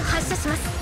を発射します。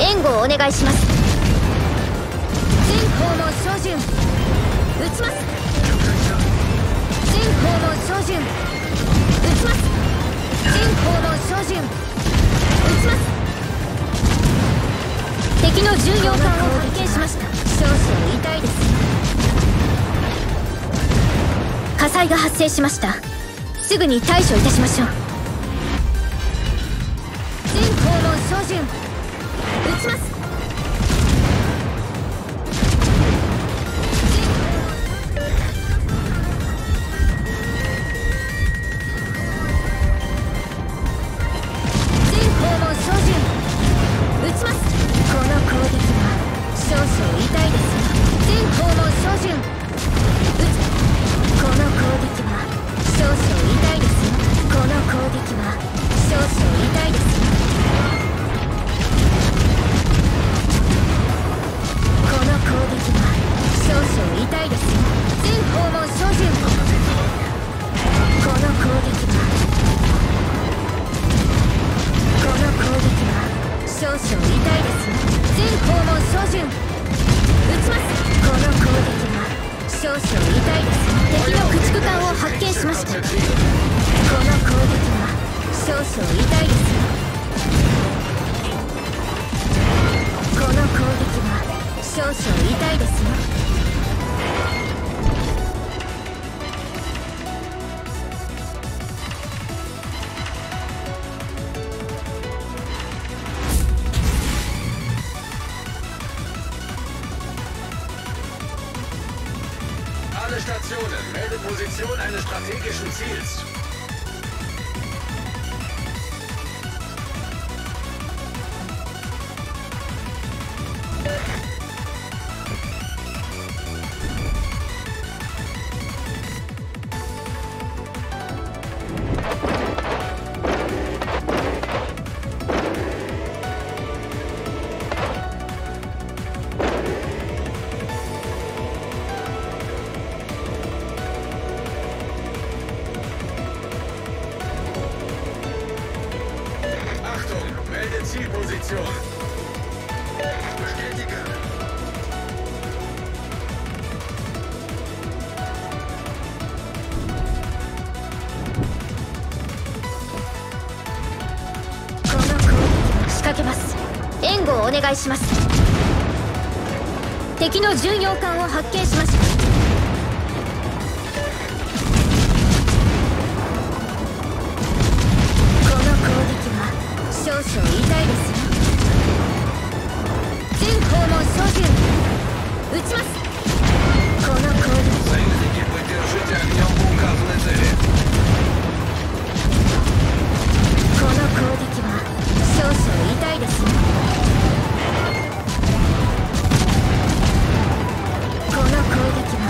援護をお願いします。全方の照準撃ちます。全方の照準撃ちます。全方の照準撃ちます。敵の巡洋艦を発見しました。少々痛いです。火災が発生しました。すぐに対処いたしましょう。全方の照準撃ちます。お願いします。敵の巡洋艦を発見しました。この攻撃は少々痛いですよ。全方門照準撃ちます。この攻撃は少々痛いですよ。痛いですよ。全方門照準。この攻撃は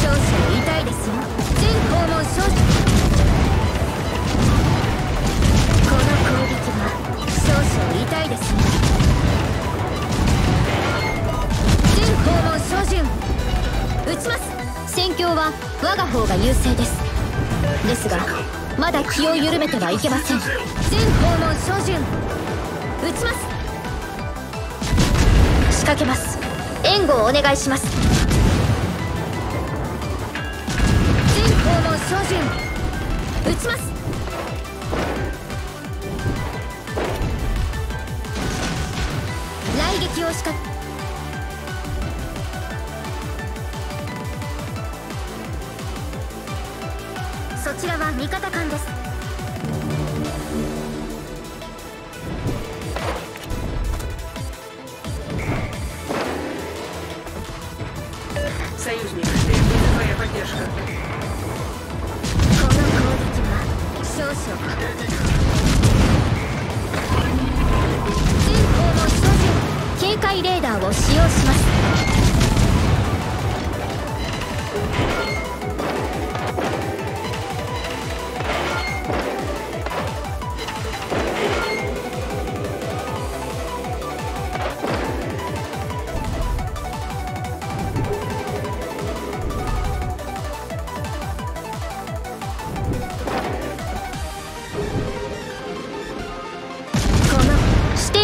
少々痛いですね。全方門照準撃ちます。戦況は我が方が優勢です。ですがまだ気を緩めてはいけません。全方門照準撃ちます。仕掛けます。援護をお願いします。照準撃ちます。雷撃を仕掛けそちらは味方艦です。警戒レーダーを使用します。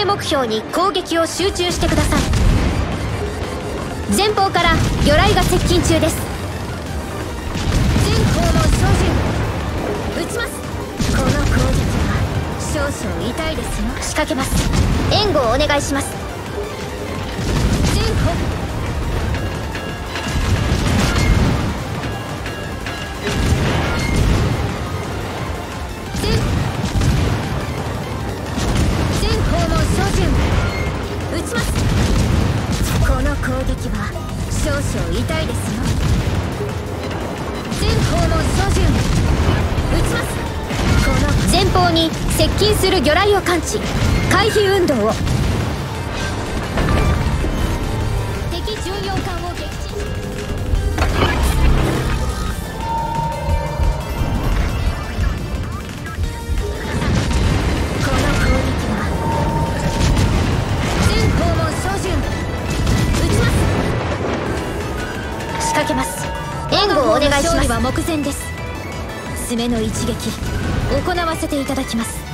目標に攻撃を集中してください。前方から魚雷が接近中です。全方も照準撃ちます。この攻撃は少々痛いですよ。仕掛けます。援護をお願いします。全方 前方に接近する魚雷を感知。回避運動を。敵14艦を撃沈。この攻撃は全方も照準撃ちます。仕掛けます。援護をお願いします。勝利は目前です。爪の一撃 行わせていただきます。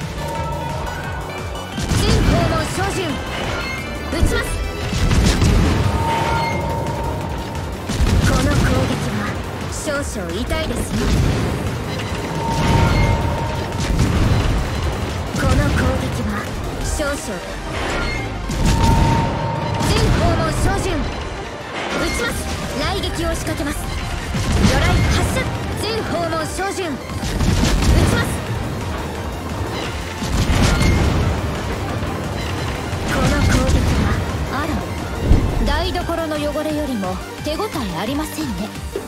全方も照準撃ちます。この攻撃は少々痛いですよ。この攻撃は少々全方も照準撃ちます。雷撃を仕掛けます。魚雷発射。全方も照準撃ちます。 台所の汚れよりも手応えありませんね。